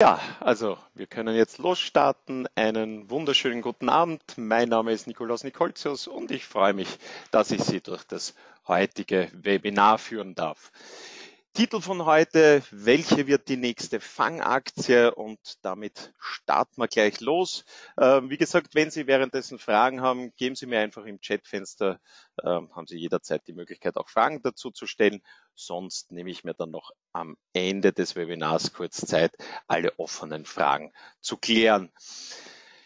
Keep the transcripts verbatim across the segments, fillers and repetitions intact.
Ja, also wir können jetzt losstarten. Einen wunderschönen guten Abend. Mein Name ist Nikolaus Nikolzius und ich freue mich, dass ich Sie durch das heutige Webinar führen darf. Titel von heute: Welche wird die nächste FAANG-Aktie? Und damit starten wir gleich los. Ähm, wie gesagt, wenn Sie währenddessen Fragen haben, geben Sie mir einfach im Chatfenster, ähm, haben Sie jederzeit die Möglichkeit, auch Fragen dazu zu stellen. Sonst nehme ich mir dann noch am Ende des Webinars kurz Zeit, alle offenen Fragen zu klären.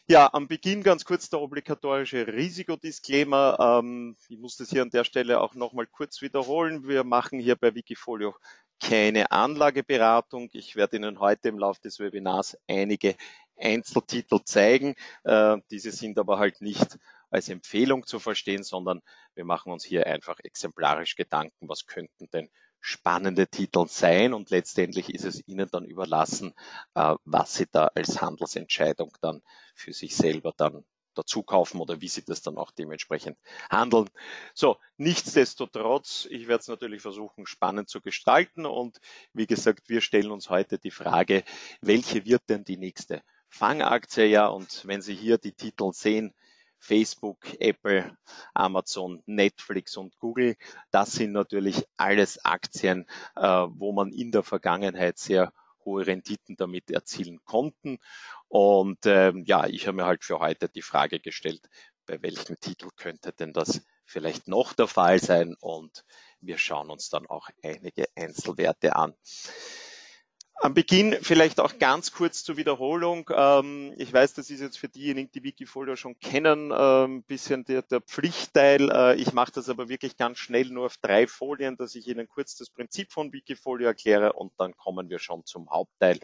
Ja, am Beginn ganz kurz der obligatorische Risikodisclaimer. Ähm, ich muss das hier an der Stelle auch nochmal kurz wiederholen. Wir machen hier bei Wikifolio keine Anlageberatung. Ich werde Ihnen heute im Laufe des Webinars einige Einzeltitel zeigen. Äh, diese sind aber halt nicht als Empfehlung zu verstehen, sondern wir machen uns hier einfach exemplarisch Gedanken, was könnten denn spannende Titel sein, und letztendlich ist es Ihnen dann überlassen, was Sie da als Handelsentscheidung dann für sich selber dann dazu kaufen oder wie Sie das dann auch dementsprechend handeln. So, nichtsdestotrotz, ich werde es natürlich versuchen, spannend zu gestalten, und wie gesagt, wir stellen uns heute die Frage, welche wird denn die nächste FAANG-Aktie? Ja, und wenn Sie hier die Titel sehen, Facebook, Apple, Amazon, Netflix und Google, das sind natürlich alles Aktien, wo man in der Vergangenheit sehr hohe Renditen damit erzielen konnten. Und ähm, ja, ich habe mir halt für heute die Frage gestellt, bei welchem Titel könnte denn das vielleicht noch der Fall sein? Und wir schauen uns dann auch einige Einzelwerte an. Am Beginn vielleicht auch ganz kurz zur Wiederholung. Ich weiß, das ist jetzt für diejenigen, die Wikifolio schon kennen, ein bisschen der, der Pflichtteil. Ich mache das aber wirklich ganz schnell nur auf drei Folien, dass ich Ihnen kurz das Prinzip von Wikifolio erkläre, und dann kommen wir schon zum Hauptteil.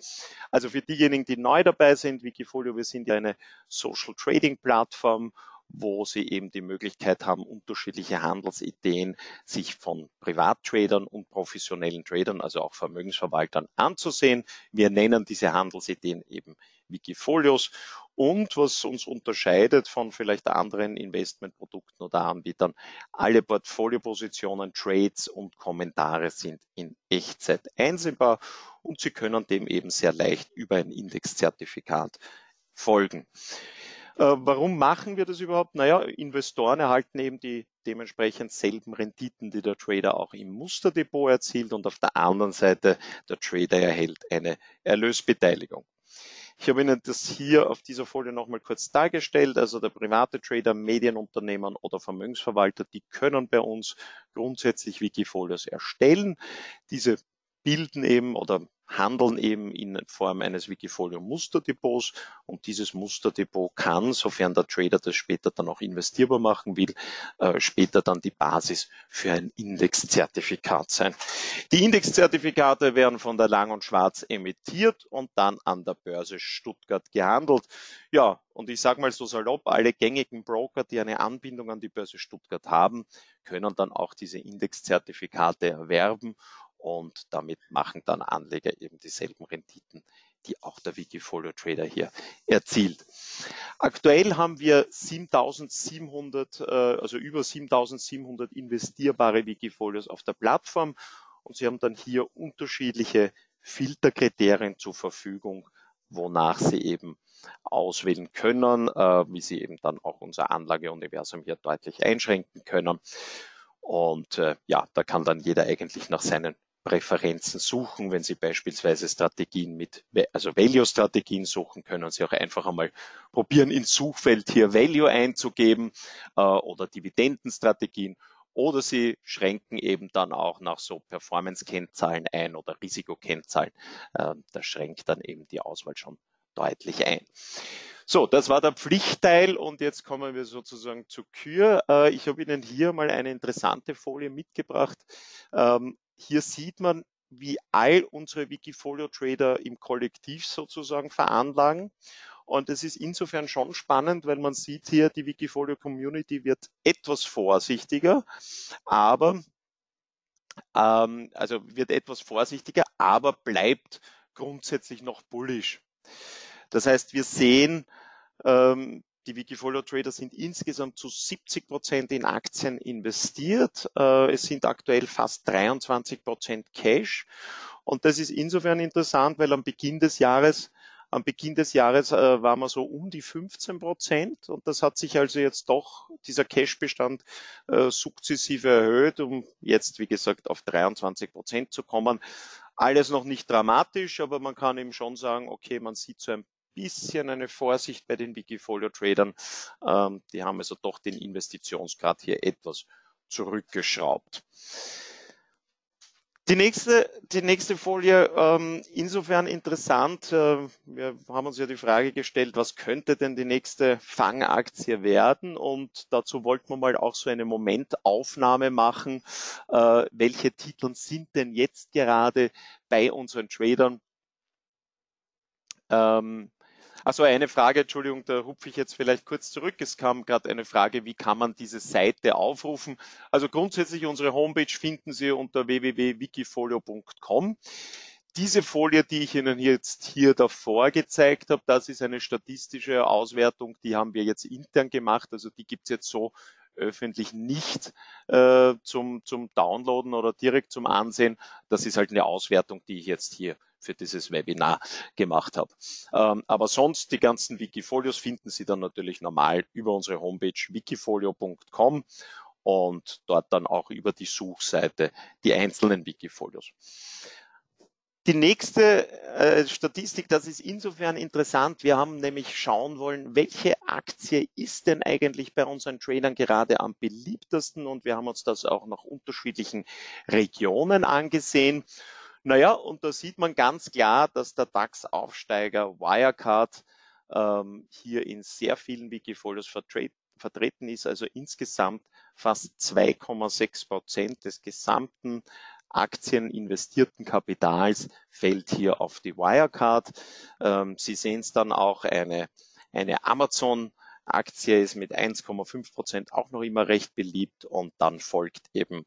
Also für diejenigen, die neu dabei sind, Wikifolio, wir sind ja eine Social Trading Plattform, wo Sie eben die Möglichkeit haben, unterschiedliche Handelsideen sich von Privattradern und professionellen Tradern, also auch Vermögensverwaltern, anzusehen. Wir nennen diese Handelsideen eben Wikifolios. Und was uns unterscheidet von vielleicht anderen Investmentprodukten oder Anbietern: alle Portfoliopositionen, Trades und Kommentare sind in Echtzeit einsehbar, und Sie können dem eben sehr leicht über ein Indexzertifikat folgen. Warum machen wir das überhaupt? Naja, Investoren erhalten eben die dementsprechend selben Renditen, die der Trader auch im Musterdepot erzielt, und auf der anderen Seite, der Trader erhält eine Erlösbeteiligung. Ich habe Ihnen das hier auf dieser Folie nochmal kurz dargestellt. Also der private Trader, Medienunternehmer oder Vermögensverwalter, die können bei uns grundsätzlich Wikifolios erstellen. Diese bilden eben oder handeln eben in Form eines Wikifolio-Musterdepots, und dieses Musterdepot kann, sofern der Trader das später dann auch investierbar machen will, äh, später dann die Basis für ein Indexzertifikat sein. Die Indexzertifikate werden von der Lang und Schwarz emittiert und dann an der Börse Stuttgart gehandelt. Ja, und ich sage mal so salopp, alle gängigen Broker, die eine Anbindung an die Börse Stuttgart haben, können dann auch diese Indexzertifikate erwerben. Und damit machen dann Anleger eben dieselben Renditen, die auch der Wikifolio Trader hier erzielt. Aktuell haben wir siebentausendsiebenhundert, also über siebentausendsiebenhundert investierbare Wikifolios auf der Plattform, und Sie haben dann hier unterschiedliche Filterkriterien zur Verfügung, wonach Sie eben auswählen können, wie Sie eben dann auch unser Anlageuniversum hier deutlich einschränken können. Und äh, ja, da kann dann jeder eigentlich nach seinen Präferenzen suchen. Wenn Sie beispielsweise Strategien mit, also Value-Strategien suchen, können Sie auch einfach einmal probieren, ins Suchfeld hier Value einzugeben äh, oder Dividendenstrategien. Oder Sie schränken eben dann auch nach so Performance-Kennzahlen ein oder Risikokennzahlen. Äh, das schränkt dann eben die Auswahl schon deutlich ein. So, das war der Pflichtteil, und jetzt kommen wir sozusagen zur Kür. Ich habe Ihnen hier mal eine interessante Folie mitgebracht. Hier sieht man, wie all unsere Wikifolio-Trader im Kollektiv sozusagen veranlagen. Und das ist insofern schon spannend, weil man sieht hier, die Wikifolio-Community wird etwas vorsichtiger, aber, also wird etwas vorsichtiger, aber bleibt grundsätzlich noch bullish. Das heißt, wir sehen, ähm, die Wikifolio-Trader sind insgesamt zu siebzig Prozent in Aktien investiert. Äh, es sind aktuell fast dreiundzwanzig Prozent Cash. Und das ist insofern interessant, weil am Beginn des Jahres Am Beginn des Jahres äh, waren wir so um die fünfzehn Prozent und das hat sich also jetzt doch, dieser Cash-Bestand äh, sukzessive erhöht, um jetzt, wie gesagt, auf dreiundzwanzig Prozent zu kommen. Alles noch nicht dramatisch, aber man kann eben schon sagen, okay, man sieht so ein bisschen eine Vorsicht bei den Wikifolio-Tradern. Ähm, die haben also doch den Investitionsgrad hier etwas zurückgeschraubt. Die nächste, die nächste Folie, ähm, insofern interessant, äh, wir haben uns ja die Frage gestellt, was könnte denn die nächste FAANG-Aktie werden? Und dazu wollten wir mal auch so eine Momentaufnahme machen, äh, welche Titel sind denn jetzt gerade bei unseren Tradern? Ähm, Also eine Frage, Entschuldigung, da hupfe ich jetzt vielleicht kurz zurück. Es kam gerade eine Frage, wie kann man diese Seite aufrufen? Also grundsätzlich unsere Homepage finden Sie unter w w w punkt wikifolio punkt com. Diese Folie, die ich Ihnen jetzt hier davor gezeigt habe, das ist eine statistische Auswertung, die haben wir jetzt intern gemacht. Also die gibt es jetzt so öffentlich nicht äh, zum, zum Downloaden oder direkt zum Ansehen. Das ist halt eine Auswertung, die ich jetzt hier für dieses Webinar gemacht habe. Ähm, aber sonst, die ganzen Wikifolios finden Sie dann natürlich normal über unsere Homepage wikifolio punkt com und dort dann auch über die Suchseite die einzelnen Wikifolios. Die nächste äh, Statistik, das ist insofern interessant. Wir haben nämlich schauen wollen, welche Aktie ist denn eigentlich bei unseren Tradern gerade am beliebtesten, und wir haben uns das auch nach unterschiedlichen Regionen angesehen. Naja, und da sieht man ganz klar, dass der DAX-Aufsteiger Wirecard ähm, hier in sehr vielen Wikifolios vertreten ist, also insgesamt fast zwei Komma sechs Prozent des gesamten Aktien investierten Kapitals fällt hier auf die Wirecard. Ähm, Sie sehen es dann auch, eine, eine Amazon-Aktie ist mit eins Komma fünf Prozent auch noch immer recht beliebt, und dann folgt eben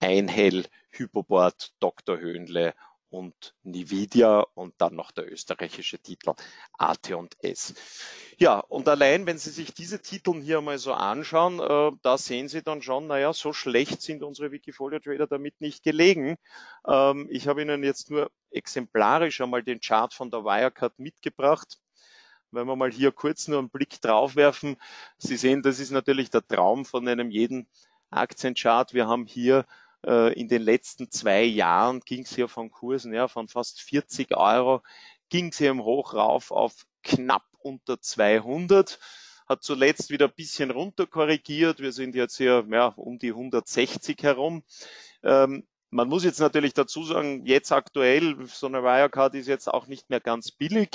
Einhell, Hypoport, Doktor Höhnle und NVIDIA und dann noch der österreichische Titel A T und S. Ja, und allein, wenn Sie sich diese Titel hier mal so anschauen, äh, da sehen Sie dann schon, naja, so schlecht sind unsere Wikifolio-Trader damit nicht gelegen. Ähm, ich habe Ihnen jetzt nur exemplarisch einmal den Chart von der Wirecard mitgebracht. Wenn wir mal hier kurz nur einen Blick drauf werfen, Sie sehen, das ist natürlich der Traum von einem jeden Aktienchart. Wir haben hier in den letzten zwei Jahren ging es hier von Kursen, ja, von fast vierzig Euro, ging es hier im Hoch rauf auf knapp unter zweihundert, hat zuletzt wieder ein bisschen runter korrigiert. Wir sind jetzt hier ja, um die hundertsechzig herum. Ähm, man muss jetzt natürlich dazu sagen, jetzt aktuell, so eine Wirecard ist jetzt auch nicht mehr ganz billig.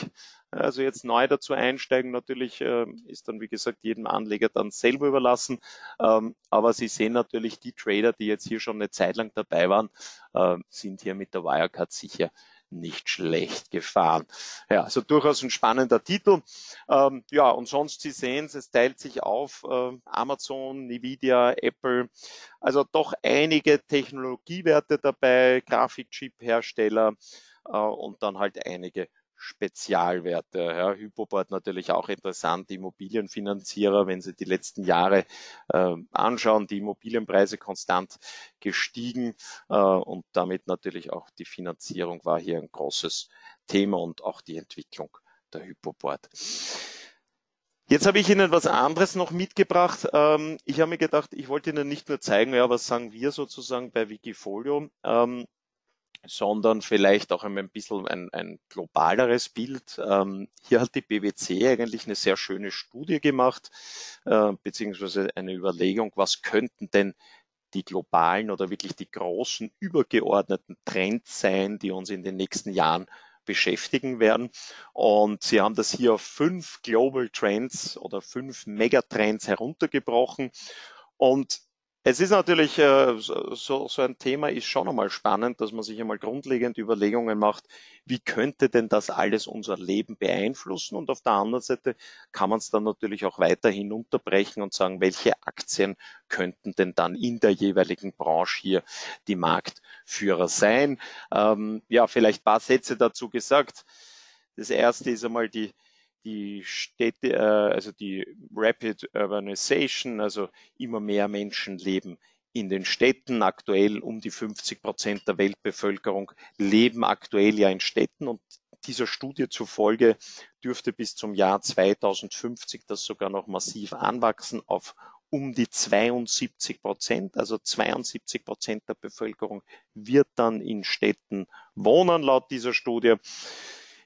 Also jetzt neu dazu einsteigen, natürlich äh, ist dann, wie gesagt, jedem Anleger dann selber überlassen. Ähm, aber Sie sehen natürlich, die Trader, die jetzt hier schon eine Zeit lang dabei waren, äh, sind hier mit der Wirecard sicher nicht schlecht gefahren. Ja, also durchaus ein spannender Titel. Ähm, ja, und sonst, Sie sehen es, es teilt sich auf äh, Amazon, Nvidia, Apple. Also doch einige Technologiewerte dabei, Grafikchip-Hersteller äh, und dann halt einige Spezialwerte. Ja, Hypoport natürlich auch interessant, die Immobilienfinanzierer, wenn Sie die letzten Jahre äh, anschauen, die Immobilienpreise konstant gestiegen äh, und damit natürlich auch die Finanzierung war hier ein großes Thema und auch die Entwicklung der Hypoport. Jetzt habe ich Ihnen was anderes noch mitgebracht. Ähm, ich habe mir gedacht, ich wollte Ihnen nicht nur zeigen, ja, was sagen wir sozusagen bei Wikifolio, ähm, sondern vielleicht auch ein bisschen ein, ein globaleres Bild. Ähm, hier hat die PwC eigentlich eine sehr schöne Studie gemacht, äh, beziehungsweise eine Überlegung, was könnten denn die globalen oder wirklich die großen übergeordneten Trends sein, die uns in den nächsten Jahren beschäftigen werden. Und sie haben das hier auf fünf Global Trends oder fünf Megatrends heruntergebrochen. Und es ist natürlich, so, so ein Thema ist schon einmal spannend, dass man sich einmal grundlegend Überlegungen macht, wie könnte denn das alles unser Leben beeinflussen, und auf der anderen Seite kann man es dann natürlich auch weiter hinunterbrechen und sagen, welche Aktien könnten denn dann in der jeweiligen Branche hier die Marktführer sein. Ähm, ja, vielleicht ein paar Sätze dazu gesagt. Das erste ist einmal die Die Städte, also die Rapid Urbanization, also immer mehr Menschen leben in den Städten. Aktuell um die fünfzig Prozent der Weltbevölkerung leben aktuell ja in Städten, und dieser Studie zufolge dürfte bis zum Jahr zweitausendfünfzig das sogar noch massiv anwachsen auf um die zweiundsiebzig Prozent. Also zweiundsiebzig Prozent der Bevölkerung wird dann in Städten wohnen, laut dieser Studie.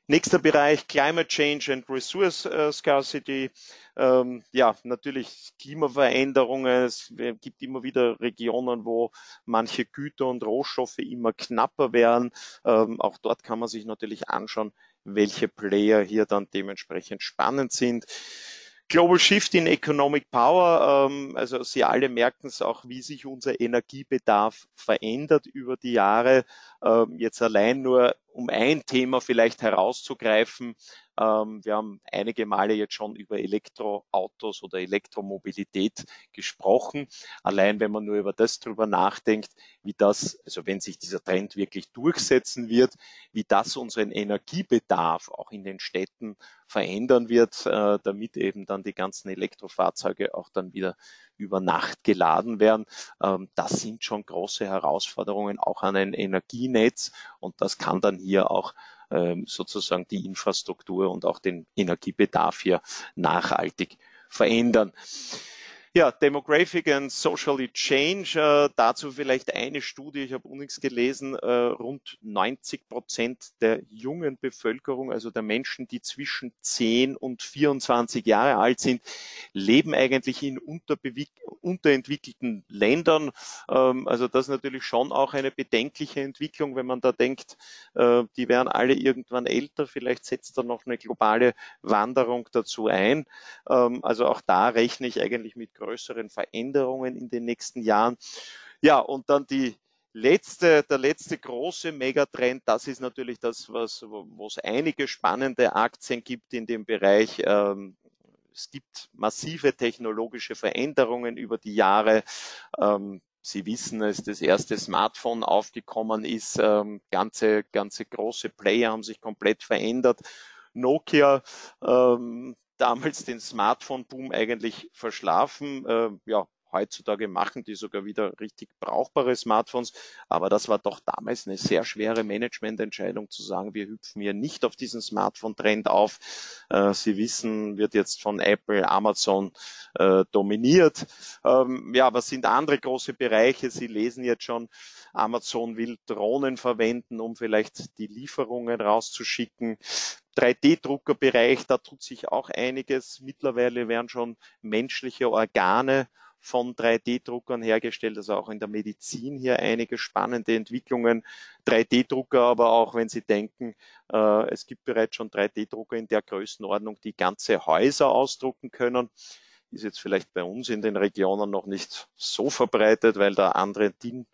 Nächster Bereich, Climate Change and Resource Scarcity. Ähm, ja, natürlich Klimaveränderungen. Es gibt immer wieder Regionen, wo manche Güter und Rohstoffe immer knapper werden. Ähm, auch dort kann man sich natürlich anschauen, welche Player hier dann dementsprechend spannend sind. Global Shift in Economic Power, ähm, also Sie alle merken es auch, wie sich unser Energiebedarf verändert über die Jahre. Ähm, jetzt allein nur, um ein Thema vielleicht herauszugreifen, ähm, wir haben einige Male jetzt schon über Elektroautos oder Elektromobilität gesprochen. Allein wenn man nur über das drüber nachdenkt, wie das, also wenn sich dieser Trend wirklich durchsetzen wird, wie das unseren Energiebedarf auch in den Städten verändern wird, äh, damit eben dann die ganzen Elektrofahrzeuge auch dann wieder über Nacht geladen werden. Ähm, das sind schon große Herausforderungen auch an ein Energienetz, und das kann dann hier auch ähm, sozusagen die Infrastruktur und auch den Energiebedarf hier nachhaltig verändern. Ja, Demographic and Socially Change, äh, dazu vielleicht eine Studie, ich habe unlängst gelesen, äh, rund neunzig Prozent der jungen Bevölkerung, also der Menschen, die zwischen zehn und vierundzwanzig Jahre alt sind, leben eigentlich in unterentwickelten Ländern. Ähm, also das ist natürlich schon auch eine bedenkliche Entwicklung, wenn man da denkt, äh, die werden alle irgendwann älter, vielleicht setzt da noch eine globale Wanderung dazu ein. Ähm, also auch da rechne ich eigentlich mit größeren Veränderungen in den nächsten Jahren. Ja, und dann die letzte, der letzte große Megatrend, das ist natürlich das, was, wo es einige spannende Aktien gibt in dem Bereich. Ähm, es gibt massive technologische Veränderungen über die Jahre. Ähm, Sie wissen, als das erste Smartphone aufgekommen ist, ähm, ganze, ganze große Player haben sich komplett verändert. Nokia, ähm, damals den Smartphone-Boom eigentlich verschlafen. Äh, ja, heutzutage machen die sogar wieder richtig brauchbare Smartphones. Aber das war doch damals eine sehr schwere Managemententscheidung, zu sagen, wir hüpfen hier nicht auf diesen Smartphone-Trend auf. Äh, Sie wissen, wird jetzt von Apple, Amazon äh, dominiert. Ähm, ja, was sind andere große Bereiche? Sie lesen jetzt schon, Amazon will Drohnen verwenden, um vielleicht die Lieferungen rauszuschicken. drei D-Druckerbereich, da tut sich auch einiges. Mittlerweile werden schon menschliche Organe von drei D-Druckern hergestellt, also auch in der Medizin hier einige spannende Entwicklungen. drei D-Drucker, aber auch wenn Sie denken, äh, es gibt bereits schon drei D-Drucker in der Größenordnung, die ganze Häuser ausdrucken können. Ist jetzt vielleicht bei uns in den Regionen noch nicht so verbreitet, weil da andere D I N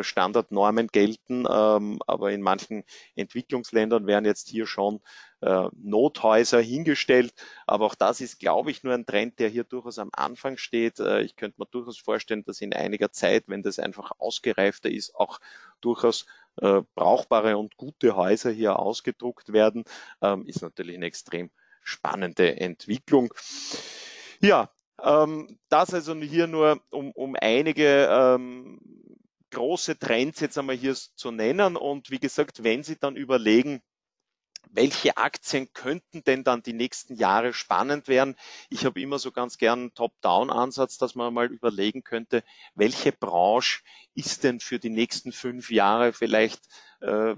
Standardnormen gelten, aber in manchen Entwicklungsländern werden jetzt hier schon Nothäuser hingestellt. Aber auch das ist, glaube ich, nur ein Trend, der hier durchaus am Anfang steht. Ich könnte mir durchaus vorstellen, dass in einiger Zeit, wenn das einfach ausgereifter ist, auch durchaus brauchbare und gute Häuser hier ausgedruckt werden. Ist natürlich eine extrem spannende Entwicklung. Ja, das also hier nur um, um einige große Trends jetzt einmal hier zu nennen, und wie gesagt, wenn Sie dann überlegen, welche Aktien könnten denn dann die nächsten Jahre spannend werden? Ich habe immer so ganz gern einen Top-Down-Ansatz, dass man mal überlegen könnte, welche Branche ist denn für die nächsten fünf Jahre vielleicht, äh,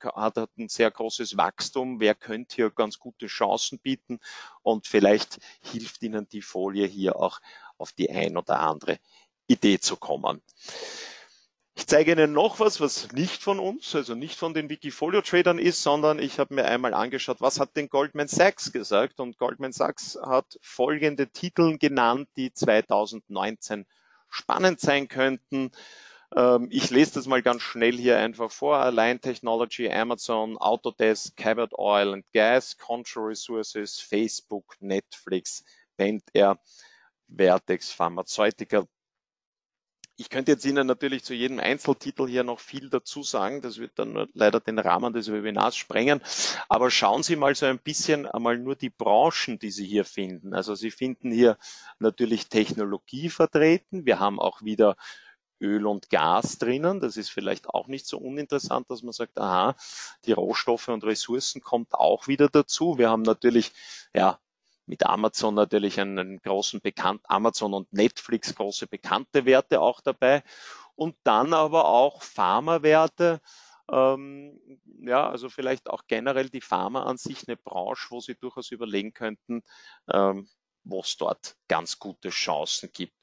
hat, hat ein sehr großes Wachstum, wer könnte hier ganz gute Chancen bieten, und vielleicht hilft Ihnen die Folie hier auch auf die ein oder andere Idee zu kommen. Ich zeige Ihnen noch was, was nicht von uns, also nicht von den Wikifolio-Tradern ist, sondern ich habe mir einmal angeschaut, was hat denn Goldman Sachs gesagt? Und Goldman Sachs hat folgende Titel genannt, die zweitausendneunzehn spannend sein könnten. Ich lese das mal ganz schnell hier einfach vor. Align Technology, Amazon, Autodesk, Cabot Oil and Gas, Contra Resources, Facebook, Netflix, Bend Air, Vertex Pharmazeutica. Ich könnte jetzt Ihnen natürlich zu jedem Einzeltitel hier noch viel dazu sagen. Das wird dann leider den Rahmen des Webinars sprengen. Aber schauen Sie mal so ein bisschen einmal nur die Branchen, die Sie hier finden. Also Sie finden hier natürlich Technologie vertreten. Wir haben auch wieder Öl und Gas drinnen. Das ist vielleicht auch nicht so uninteressant, dass man sagt, aha, die Rohstoffe und Ressourcen kommt auch wieder dazu. Wir haben natürlich, ja, mit Amazon natürlich einen großen Bekannt, Amazon und Netflix große bekannte Werte auch dabei. Und dann aber auch Pharmawerte. Ähm, ja, also vielleicht auch generell die Pharma an sich eine Branche, wo Sie durchaus überlegen könnten, ähm, wo es dort ganz gute Chancen gibt.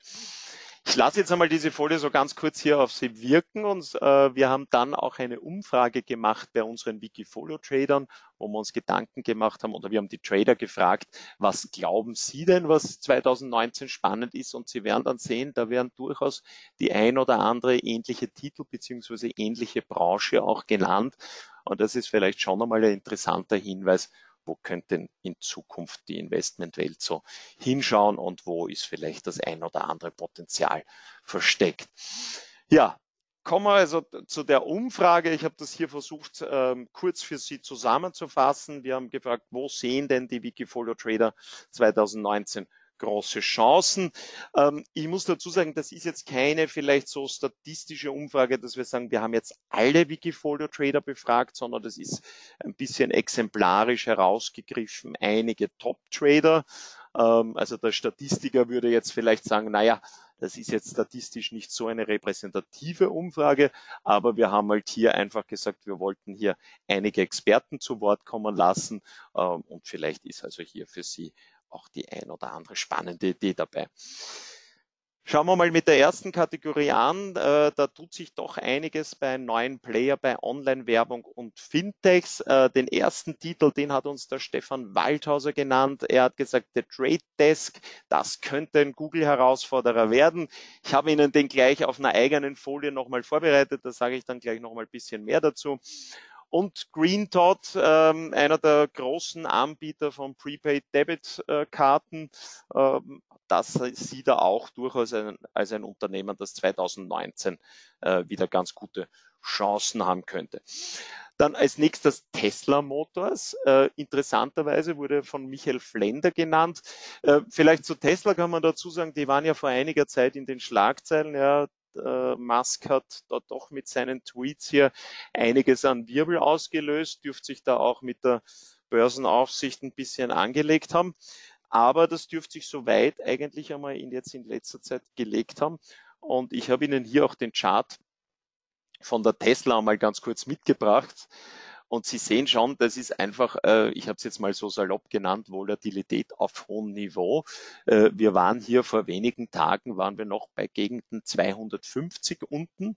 Ich lasse jetzt einmal diese Folie so ganz kurz hier auf Sie wirken und äh, wir haben dann auch eine Umfrage gemacht bei unseren Wikifolio-Tradern, wo wir uns Gedanken gemacht haben oder wir haben die Trader gefragt, was glauben Sie denn, was zweitausendneunzehn spannend ist, und Sie werden dann sehen, da werden durchaus die ein oder andere ähnliche Titel bzw. ähnliche Branche auch genannt, und das ist vielleicht schon einmal ein interessanter Hinweis, wo könnte in Zukunft die Investmentwelt so hinschauen und wo ist vielleicht das ein oder andere Potenzial versteckt. Ja, kommen wir also zu der Umfrage. Ich habe das hier versucht, kurz für Sie zusammenzufassen. Wir haben gefragt, wo sehen denn die Wikifolio-Trader zweitausendneunzehn große Chancen. Ich muss dazu sagen, das ist jetzt keine vielleicht so statistische Umfrage, dass wir sagen, wir haben jetzt alle Wikifolio-Trader befragt, sondern das ist ein bisschen exemplarisch herausgegriffen, einige Top-Trader. Also der Statistiker würde jetzt vielleicht sagen, naja, das ist jetzt statistisch nicht so eine repräsentative Umfrage, aber wir haben halt hier einfach gesagt, wir wollten hier einige Experten zu Wort kommen lassen und vielleicht ist also hier für Sie auch die ein oder andere spannende Idee dabei. Schauen wir mal mit der ersten Kategorie an. Da tut sich doch einiges bei neuen Player, bei Online-Werbung und Fintechs. Den ersten Titel, den hat uns der Stefan Waldhauser genannt. Er hat gesagt, The Trade Desk, das könnte ein Google-Herausforderer werden. Ich habe Ihnen den gleich auf einer eigenen Folie nochmal vorbereitet. Da sage ich dann gleich nochmal ein bisschen mehr dazu. Und Green Dot, ähm, einer der großen Anbieter von Prepaid-Debit-Karten, ähm, das sieht er auch durchaus ein, als ein Unternehmen, das zweitausendneunzehn äh, wieder ganz gute Chancen haben könnte. Dann als nächstes Tesla Motors. Äh, interessanterweise wurde von Michael Flender genannt. Äh, vielleicht zu Tesla kann man dazu sagen, die waren ja vor einiger Zeit in den Schlagzeilen, ja. Musk hat da doch mit seinen Tweets hier einiges an Wirbel ausgelöst, dürfte sich da auch mit der Börsenaufsicht ein bisschen angelegt haben. Aber das dürfte sich soweit eigentlich einmal in, jetzt in letzter Zeit gelegt haben. Und ich habe Ihnen hier auch den Chart von der Tesla einmal ganz kurz mitgebracht. Und Sie sehen schon, das ist einfach, äh, ich habe es jetzt mal so salopp genannt, Volatilität auf hohem Niveau. Äh, wir waren hier vor wenigen Tagen, waren wir noch bei Gegenden zweihundertfünfzig unten.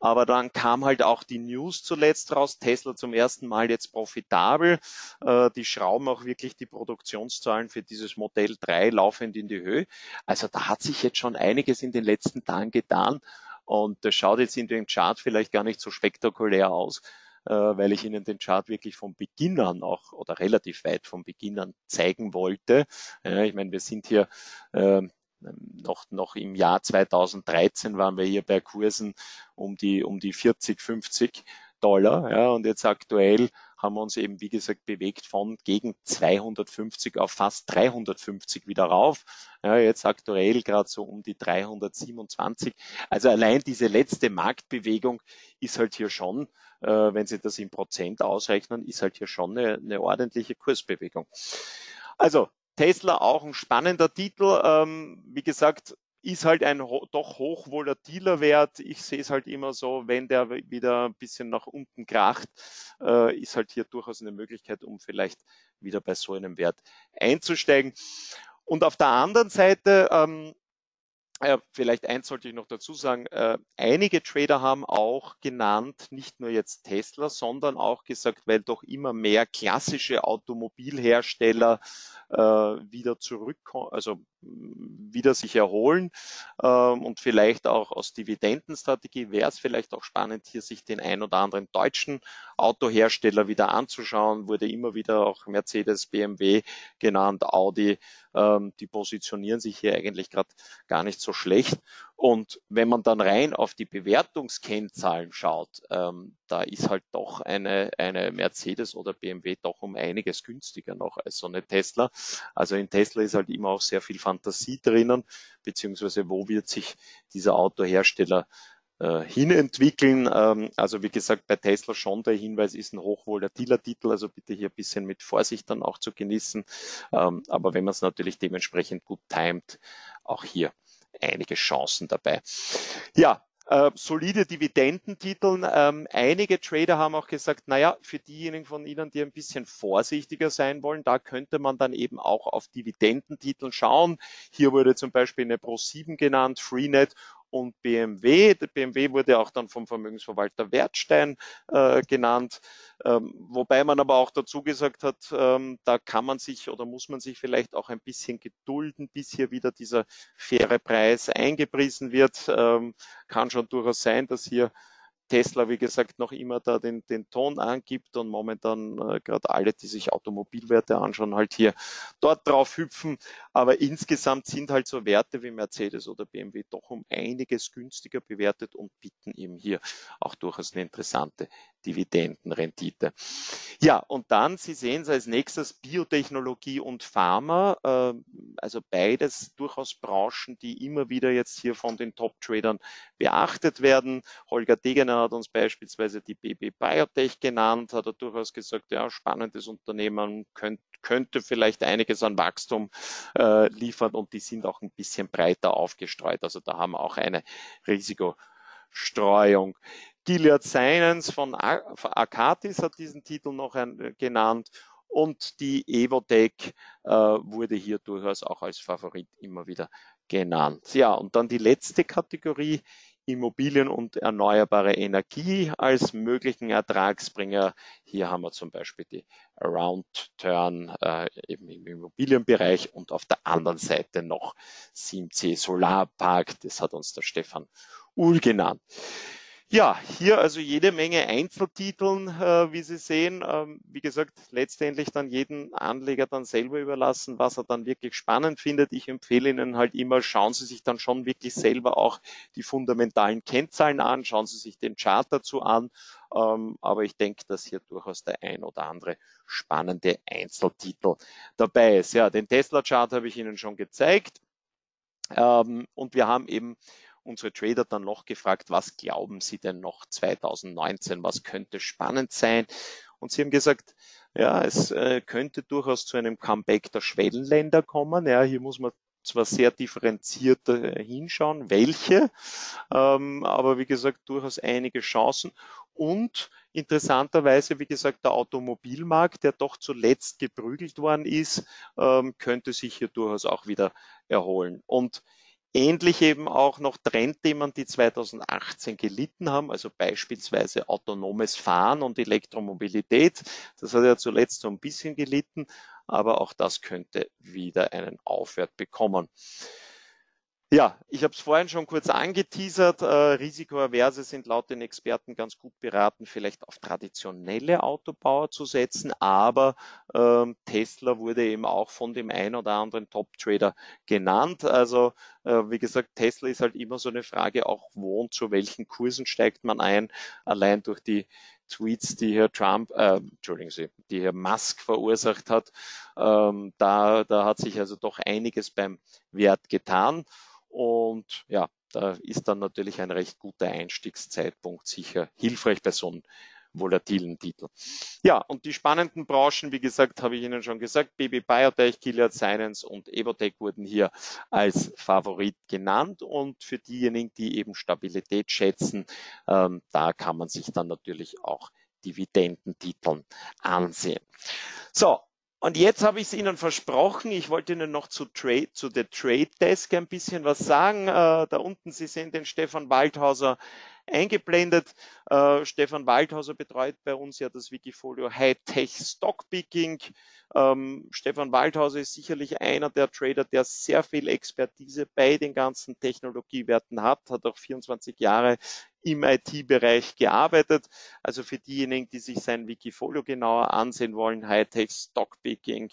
Aber dann kam halt auch die News zuletzt raus, Tesla zum ersten Mal jetzt profitabel. Äh, die schrauben auch wirklich die Produktionszahlen für dieses Modell drei laufend in die Höhe. Also da hat sich jetzt schon einiges in den letzten Tagen getan. Und das schaut jetzt in dem Chart vielleicht gar nicht so spektakulär aus, weil ich Ihnen den Chart wirklich vom Beginn an auch oder relativ weit vom Beginn an zeigen wollte. Ja, ich meine, wir sind hier äh, noch, noch im Jahr zweitausenddreizehn waren wir hier bei Kursen um die, um die vierzig, fünfzig Dollar. Ja, und jetzt aktuell haben wir uns eben, wie gesagt, bewegt von gegen zweihundertfünfzig auf fast dreihundertfünfzig wieder rauf. Ja, jetzt aktuell gerade so um die dreihundertsiebenundzwanzig. Also allein diese letzte Marktbewegung ist halt hier schon, äh, wenn Sie das in Prozent ausrechnen, ist halt hier schon eine, eine ordentliche Kursbewegung. Also Tesla auch ein spannender Titel. Ähm, wie gesagt, ist halt ein ho doch hochvolatiler Wert. Ich sehe es halt immer so, wenn der wieder ein bisschen nach unten kracht, äh, ist halt hier durchaus eine Möglichkeit, um vielleicht wieder bei so einem Wert einzusteigen. Und auf der anderen Seite, ähm, ja, vielleicht eins sollte ich noch dazu sagen, äh, einige Trader haben auch genannt, nicht nur jetzt Tesla, sondern auch gesagt, weil doch immer mehr klassische Automobilhersteller äh, wieder zurückkommen, also wieder sich erholen ähm, und vielleicht auch aus Dividendenstrategie wäre es vielleicht auch spannend, hier sich den ein oder anderen deutschen Autohersteller wieder anzuschauen. Wurde immer wieder auch Mercedes, B M W genannt, Audi, ähm, die positionieren sich hier eigentlich gerade gar nicht so schlecht. Und wenn man dann rein auf die Bewertungskennzahlen schaut, ähm, da ist halt doch eine, eine Mercedes oder B M W doch um einiges günstiger noch als so eine Tesla. Also in Tesla ist halt immer auch sehr viel Fantasie drinnen, beziehungsweise wo wird sich dieser Autohersteller äh, hinentwickeln. Ähm, also wie gesagt, bei Tesla schon der Hinweis, ist ein hochvolatiler Titel, also bitte hier ein bisschen mit Vorsicht dann auch zu genießen. Ähm, aber wenn man es natürlich dementsprechend gut timet, auch hier einige Chancen dabei. Ja, äh, solide Dividendentitel. Ähm, einige Trader haben auch gesagt, naja, für diejenigen von Ihnen, die ein bisschen vorsichtiger sein wollen, da könnte man dann eben auch auf Dividendentiteln schauen. Hier wurde zum Beispiel eine Pro sieben genannt, Freenet und B M W. Der B M W wurde auch dann vom Vermögensverwalter Wertstein äh, genannt, ähm, wobei man aber auch dazu gesagt hat, ähm, da kann man sich oder muss man sich vielleicht auch ein bisschen gedulden, bis hier wieder dieser faire Preis eingepriesen wird. Ähm, kann schon durchaus sein, dass hier Tesla, wie gesagt, noch immer da den, den Ton angibt und momentan äh, gerade alle, die sich Automobilwerte anschauen, halt hier dort drauf hüpfen. Aber insgesamt sind halt so Werte wie Mercedes oder B M W doch um einiges günstiger bewertet und bieten eben hier auch durchaus eine interessante Dividendenrendite. Ja, und dann, Sie sehen es als nächstes, Biotechnologie und Pharma, äh, also beides durchaus Branchen, die immer wieder jetzt hier von den Top-Tradern beachtet werden. Holger Degener hat uns beispielsweise die B B Biotech genannt, hat er durchaus gesagt, ja, spannendes Unternehmen, könnt, könnte vielleicht einiges an Wachstum äh, liefern, und die sind auch ein bisschen breiter aufgestreut, also da haben wir auch eine Risikostreuung. Gilead Sciences von Arcatis hat diesen Titel noch ein, genannt, und die Evotec äh, wurde hier durchaus auch als Favorit immer wieder genannt. Ja, und dann die letzte Kategorie, Immobilien und erneuerbare Energie als möglichen Ertragsbringer. Hier haben wir zum Beispiel die Roundturn äh, eben im Immobilienbereich, und auf der anderen Seite noch sieben C Solarpark, das hat uns der Stefan Uhl genannt. Ja, hier also jede Menge Einzeltiteln, äh, wie Sie sehen. Ähm, wie gesagt, letztendlich dann jeden Anleger dann selber überlassen, was er dann wirklich spannend findet. Ich empfehle Ihnen halt immer, schauen Sie sich dann schon wirklich selber auch die fundamentalen Kennzahlen an, schauen Sie sich den Chart dazu an. Ähm, aber ich denke, dass hier durchaus der ein oder andere spannende Einzeltitel dabei ist. Ja, den Tesla-Chart habe ich Ihnen schon gezeigt. Ähm, und wir haben eben unsere Trader dann noch gefragt, was glauben Sie denn noch zweitausendneunzehn, was könnte spannend sein? Und sie haben gesagt, ja, es äh, könnte durchaus zu einem Comeback der Schwellenländer kommen. Ja, hier muss man zwar sehr differenziert äh, hinschauen, welche, ähm, aber wie gesagt, durchaus einige Chancen. Und interessanterweise, wie gesagt, der Automobilmarkt, der doch zuletzt geprügelt worden ist, ähm, könnte sich hier durchaus auch wieder erholen. Und ähnlich eben auch noch Trendthemen, die zweitausendachtzehn gelitten haben, also beispielsweise autonomes Fahren und Elektromobilität. Das hat ja zuletzt so ein bisschen gelitten, aber auch das könnte wieder einen Aufwert bekommen. Ja, ich habe es vorhin schon kurz angeteasert, äh, Risikoaverse sind laut den Experten ganz gut beraten, vielleicht auf traditionelle Autobauer zu setzen, aber ähm, Tesla wurde eben auch von dem einen oder anderen Top-Trader genannt. Also äh, wie gesagt, Tesla ist halt immer so eine Frage, auch wo und zu welchen Kursen steigt man ein, allein durch die Tweets, die Herr Trump, äh, Entschuldigen Sie, die Herr Musk verursacht hat, ähm, da, da hat sich also doch einiges beim Wert getan, und ja, da ist dann natürlich ein recht guter Einstiegszeitpunkt sicher hilfreich bei so einem volatilen Titel. Ja, und die spannenden Branchen, wie gesagt, habe ich Ihnen schon gesagt, B B Biotech, Gilead Sciences und Evotec wurden hier als Favorit genannt, und für diejenigen, die eben Stabilität schätzen, ähm, da kann man sich dann natürlich auch Dividendentiteln ansehen. So, und jetzt habe ich es Ihnen versprochen, ich wollte Ihnen noch zu, Trade, zu The Trade Desk ein bisschen was sagen. Äh, da unten, Sie sehen den Stefan Waldhauser eingeblendet. Äh, Stefan Waldhauser betreut bei uns ja das Wikifolio Hightech Stockpicking. Ähm, Stefan Waldhauser ist sicherlich einer der Trader, der sehr viel Expertise bei den ganzen Technologiewerten hat, hat auch vierundzwanzig Jahre im I T-Bereich gearbeitet. Also für diejenigen, die sich sein Wikifolio genauer ansehen wollen, Hightech Stockpicking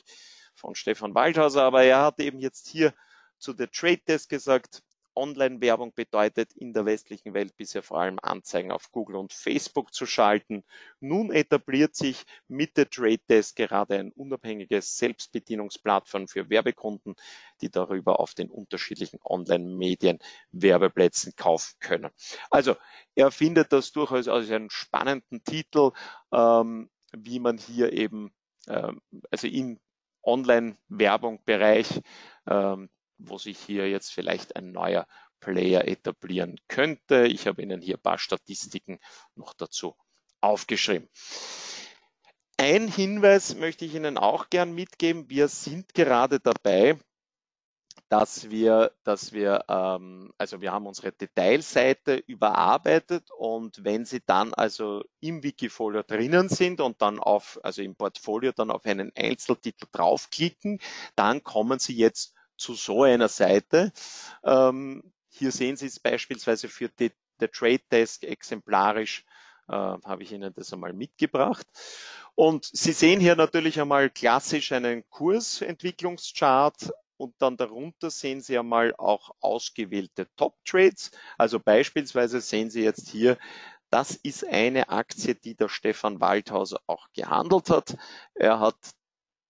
von Stefan Waldhauser. Aber er hat eben jetzt hier zu The Trade Desk gesagt, Online-Werbung bedeutet in der westlichen Welt bisher vor allem Anzeigen auf Google und Facebook zu schalten. Nun etabliert sich mit The Trade Desk gerade ein unabhängiges Selbstbedienungsplattform für Werbekunden, die darüber auf den unterschiedlichen Online-Medien Werbeplätzen kaufen können. Also er findet das durchaus als einen spannenden Titel, ähm, wie man hier eben, ähm, also im Online-Werbung-Bereich, ähm, wo sich hier jetzt vielleicht ein neuer Player etablieren könnte. Ich habe Ihnen hier ein paar Statistiken noch dazu aufgeschrieben. Ein Hinweis möchte ich Ihnen auch gern mitgeben. Wir sind gerade dabei, dass wir, dass wir, ähm, also wir haben unsere Detailseite überarbeitet, und wenn Sie dann also im Wikifolio drinnen sind und dann auf, also im Portfolio dann auf einen Einzeltitel draufklicken, dann kommen Sie jetzt zu so einer Seite. Ähm, hier sehen Sie es beispielsweise für die, The Trade Desk exemplarisch, äh, habe ich Ihnen das einmal mitgebracht. Und Sie sehen hier natürlich einmal klassisch einen Kursentwicklungschart, und dann darunter sehen Sie einmal auch ausgewählte Top-Trades. Also beispielsweise sehen Sie jetzt hier, das ist eine Aktie, die der Stefan Waldhauser auch gehandelt hat. Er hat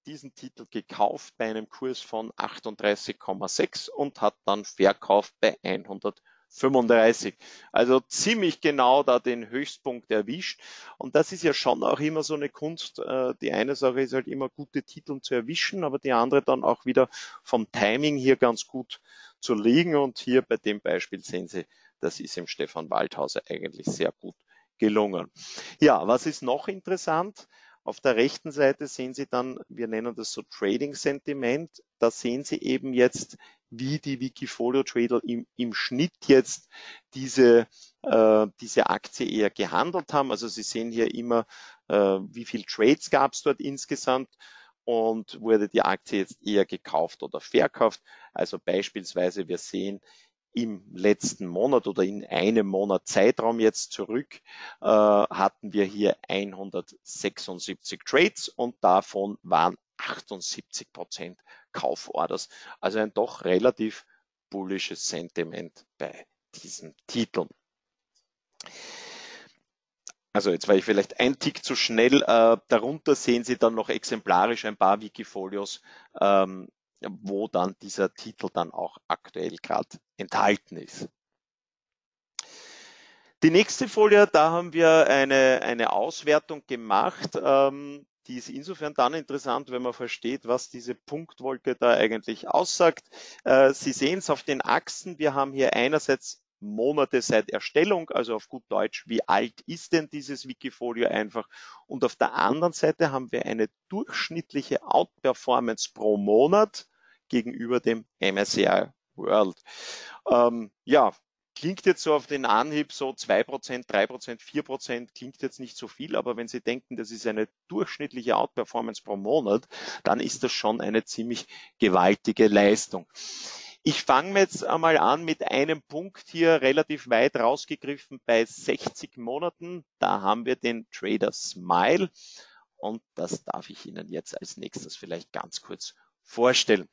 diesen Titel gekauft bei einem Kurs von achtunddreißig Komma sechs und hat dann verkauft bei hundertfünfunddreißig. Also ziemlich genau da den Höchstpunkt erwischt. Und das ist ja schon auch immer so eine Kunst. Die eine Sache ist halt immer, gute Titel zu erwischen, aber die andere dann auch wieder vom Timing hier ganz gut zu legen. Und hier bei dem Beispiel sehen Sie, das ist dem Stefan Waldhauser eigentlich sehr gut gelungen. Ja, was ist noch interessant? Auf der rechten Seite sehen Sie dann, wir nennen das so Trading Sentiment, da sehen Sie eben jetzt, wie die Wikifolio Trader im, im Schnitt jetzt diese, äh, diese Aktie eher gehandelt haben. Also Sie sehen hier immer, äh, wie viel Trades gab es dort insgesamt und wurde die Aktie jetzt eher gekauft oder verkauft. Also beispielsweise, wir sehen im letzten Monat oder in einem Monat Zeitraum jetzt zurück, äh, hatten wir hier hundertsechsundsiebzig Trades und davon waren achtundsiebzig Prozent Kauforders. Also ein doch relativ bullisches Sentiment bei diesen Titeln. Also jetzt war ich vielleicht ein Tick zu schnell. Äh, darunter sehen Sie dann noch exemplarisch ein paar Wikifolios, ähm, wo dann dieser Titel dann auch aktuell gerade enthalten ist. Die nächste Folie, da haben wir eine, eine Auswertung gemacht. Ähm, die ist insofern dann interessant, wenn man versteht, was diese Punktwolke da eigentlich aussagt. Äh, Sie sehen es auf den Achsen. Wir haben hier einerseits Monate seit Erstellung, also auf gut Deutsch, wie alt ist denn dieses Wikifolio einfach? Und auf der anderen Seite haben wir eine durchschnittliche Outperformance pro Monat gegenüber dem M S C I World. Ähm, ja, klingt jetzt so auf den Anhieb so zwei Prozent, drei Prozent, vier Prozent, klingt jetzt nicht so viel, aber wenn Sie denken, das ist eine durchschnittliche Outperformance pro Monat, dann ist das schon eine ziemlich gewaltige Leistung. Ich fange jetzt einmal an mit einem Punkt hier relativ weit rausgegriffen bei sechzig Monaten. Da haben wir den Trader Smile und das darf ich Ihnen jetzt als nächstes vielleicht ganz kurz vorstellen.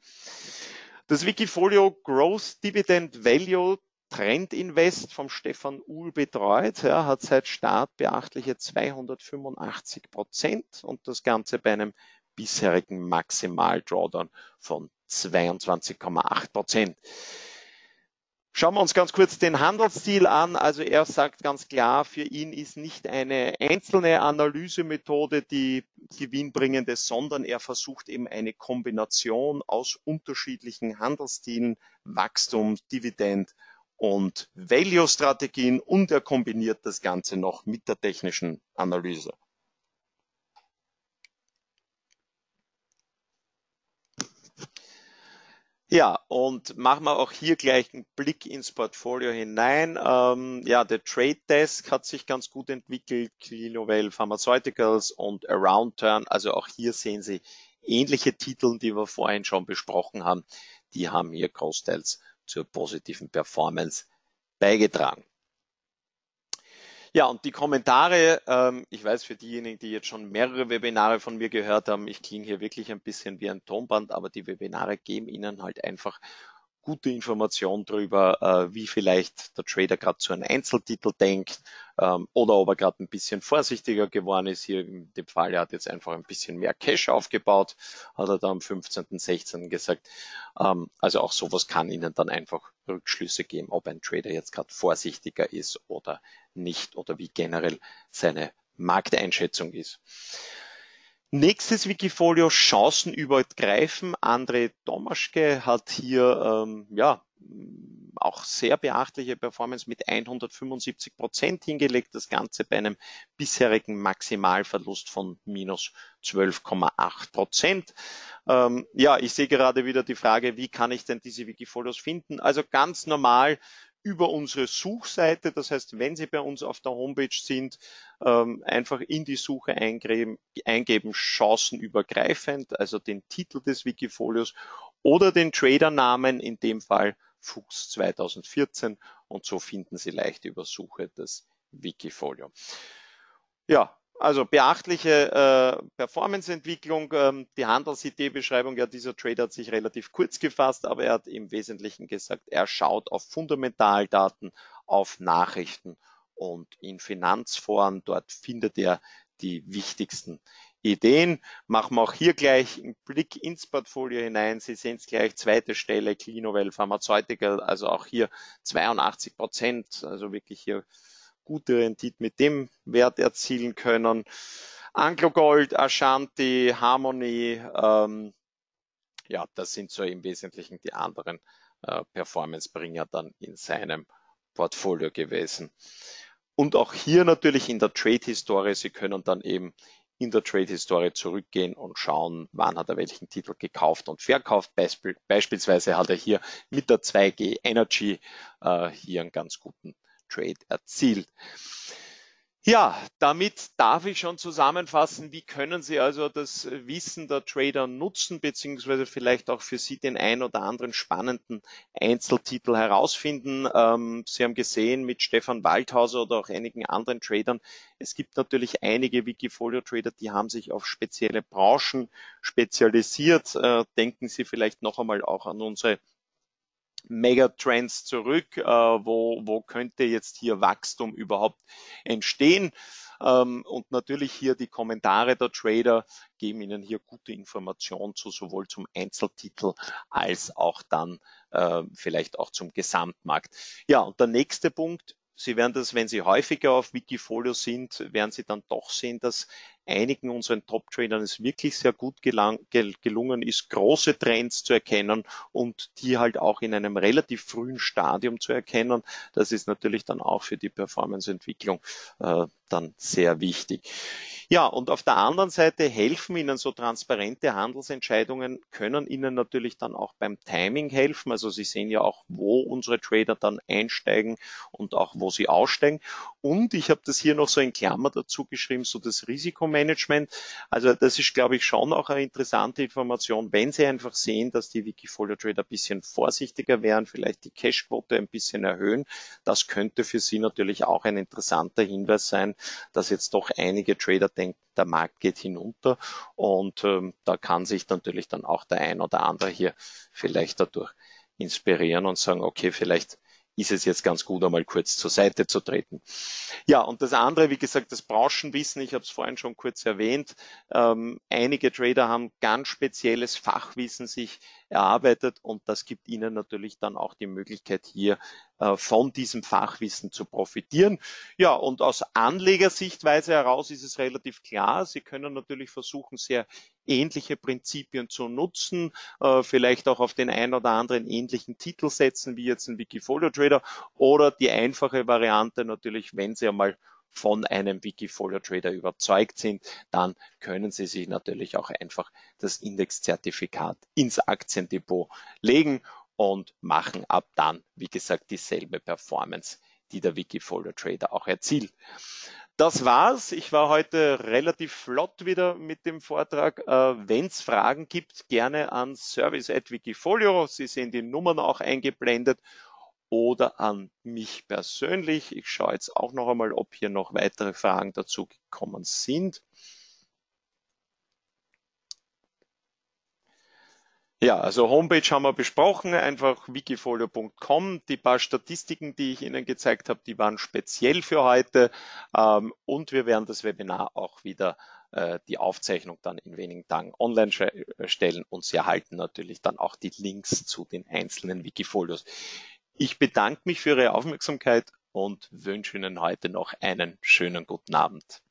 Das Wikifolio Growth Dividend Value Trend Invest vom Stefan Uhl betreut, ja, hat seit Start beachtliche zweihundertfünfundachtzig Prozent und das Ganze bei einem bisherigen Maximal-Drawdown von zweiundzwanzig Komma acht Prozent. Schauen wir uns ganz kurz den Handelsstil an. Also er sagt ganz klar, für ihn ist nicht eine einzelne Analysemethode die gewinnbringende, sondern er versucht eben eine Kombination aus unterschiedlichen Handelsstilen, Wachstum, Dividend und Value-Strategien, und er kombiniert das Ganze noch mit der technischen Analyse. Ja, und machen wir auch hier gleich einen Blick ins Portfolio hinein. Ähm, ja, The Trade Desk hat sich ganz gut entwickelt, Clinuvel Pharmaceuticals und Around Turn. Also auch hier sehen Sie ähnliche Titel, die wir vorhin schon besprochen haben. Die haben hier großteils zur positiven Performance beigetragen. Ja, und die Kommentare, ähm, ich weiß, für diejenigen, die jetzt schon mehrere Webinare von mir gehört haben, ich klinge hier wirklich ein bisschen wie ein Tonband, aber die Webinare geben Ihnen halt einfach gute Information darüber, wie vielleicht der Trader gerade zu einem Einzeltitel denkt oder ob er gerade ein bisschen vorsichtiger geworden ist. Hier in dem Fall, er hat jetzt einfach ein bisschen mehr Cash aufgebaut, hat er da am fünfzehnten, sechzehnten gesagt. Also auch sowas kann Ihnen dann einfach Rückschlüsse geben, ob ein Trader jetzt gerade vorsichtiger ist oder nicht oder wie generell seine Markteinschätzung ist. Nächstes Wikifolio, Chancen übergreifen. André Domaschke hat hier ähm, ja auch sehr beachtliche Performance mit hundertfünfundsiebzig Prozent hingelegt. Das Ganze bei einem bisherigen Maximalverlust von minus zwölf Komma acht Prozent. Ähm, ja, ich sehe gerade wieder die Frage, wie kann ich denn diese Wikifolios finden? Also ganz normal über unsere Suchseite, das heißt, wenn Sie bei uns auf der Homepage sind, einfach in die Suche eingeben, eingeben chancenübergreifend, also den Titel des Wikifolios oder den Tradernamen, in dem Fall Fuchs zweitausendvierzehn, und so finden Sie leicht über Suche das Wikifolio. Ja, also beachtliche äh, Performance-Entwicklung, ähm, die Handels-I D-Beschreibung, ja, dieser Trader hat sich relativ kurz gefasst, aber er hat im Wesentlichen gesagt, er schaut auf Fundamentaldaten, auf Nachrichten und in Finanzforen, dort findet er die wichtigsten Ideen. Machen wir auch hier gleich einen Blick ins Portfolio hinein. Sie sehen es gleich, zweite Stelle, Clinuvel Pharmaceutica, also auch hier zweiundachtzig Prozent, also wirklich hier gute Rendite mit dem Wert erzielen können. Anglo-Gold, Ashanti, Harmony, ähm, ja, das sind so im Wesentlichen die anderen äh, Performance-Bringer dann in seinem Portfolio gewesen. Und auch hier natürlich in der Trade-Historie, Sie können dann eben in der Trade-Historie zurückgehen und schauen, wann hat er welchen Titel gekauft und verkauft. Beisp- beispielsweise hat er hier mit der zwei G Energy äh, hier einen ganz guten Trade erzielt. Ja, damit darf ich schon zusammenfassen, wie können Sie also das Wissen der Trader nutzen, beziehungsweise vielleicht auch für Sie den ein oder anderen spannenden Einzeltitel herausfinden. Ähm, Sie haben gesehen, mit Stefan Waldhauser oder auch einigen anderen Tradern, es gibt natürlich einige Wikifolio-Trader, die haben sich auf spezielle Branchen spezialisiert. Äh, denken Sie vielleicht noch einmal auch an unsere Megatrends zurück, äh, wo, wo könnte jetzt hier Wachstum überhaupt entstehen, ähm, und natürlich hier die Kommentare der Trader geben Ihnen hier gute Informationen zu, sowohl zum Einzeltitel als auch dann äh, vielleicht auch zum Gesamtmarkt. Ja, und der nächste Punkt, Sie werden das, wenn Sie häufiger auf Wikifolio sind, werden Sie dann doch sehen, dass einigen unseren Top-Tradern es wirklich sehr gut gelang, gel, gelungen ist, große Trends zu erkennen und die halt auch in einem relativ frühen Stadium zu erkennen. Das ist natürlich dann auch für die Performance-Entwicklung äh, dann sehr wichtig. Ja, und auf der anderen Seite helfen Ihnen so transparente Handelsentscheidungen, können Ihnen natürlich dann auch beim Timing helfen. Also Sie sehen ja auch, wo unsere Trader dann einsteigen und auch wo sie aussteigen. Und ich habe das hier noch so in Klammer dazu geschrieben, so das Risikomanagement. Also das ist, glaube ich, schon auch eine interessante Information, wenn Sie einfach sehen, dass die Wikifolio-Trader ein bisschen vorsichtiger wären, vielleicht die Cashquote ein bisschen erhöhen. Das könnte für Sie natürlich auch ein interessanter Hinweis sein, dass jetzt doch einige Trader denken, der Markt geht hinunter, und ähm, da kann sich natürlich dann auch der ein oder andere hier vielleicht dadurch inspirieren und sagen, okay, vielleicht ist es jetzt ganz gut, einmal kurz zur Seite zu treten. Ja, und das andere, wie gesagt, das Branchenwissen, ich habe es vorhin schon kurz erwähnt, ähm, einige Trader haben ganz spezielles Fachwissen sich erarbeitet und das gibt Ihnen natürlich dann auch die Möglichkeit, hier äh, von diesem Fachwissen zu profitieren. Ja, und aus Anlegersichtweise heraus ist es relativ klar, Sie können natürlich versuchen, sehr ähnliche Prinzipien zu nutzen, äh, vielleicht auch auf den einen oder anderen ähnlichen Titel setzen, wie jetzt ein Wikifolio-Trader, oder die einfache Variante natürlich, wenn Sie einmal von einem Wikifolio-Trader überzeugt sind, dann können Sie sich natürlich auch einfach das Indexzertifikat ins Aktiendepot legen und machen ab dann, wie gesagt, dieselbe Performance, die der Wikifolio-Trader auch erzielt. Das war's. Ich war heute relativ flott wieder mit dem Vortrag. Äh, Wenn es Fragen gibt, gerne an service at wikifolio. Sie sehen die Nummern auch eingeblendet, oder an mich persönlich. Ich schaue jetzt auch noch einmal, ob hier noch weitere Fragen dazu gekommen sind. Ja, also Homepage haben wir besprochen, einfach wikifolio punkt com. Die paar Statistiken, die ich Ihnen gezeigt habe, die waren speziell für heute. Und wir werden das Webinar auch wieder, die Aufzeichnung dann in wenigen Tagen online stellen. Und Sie erhalten natürlich dann auch die Links zu den einzelnen Wikifolios. Ich bedanke mich für Ihre Aufmerksamkeit und wünsche Ihnen heute noch einen schönen guten Abend.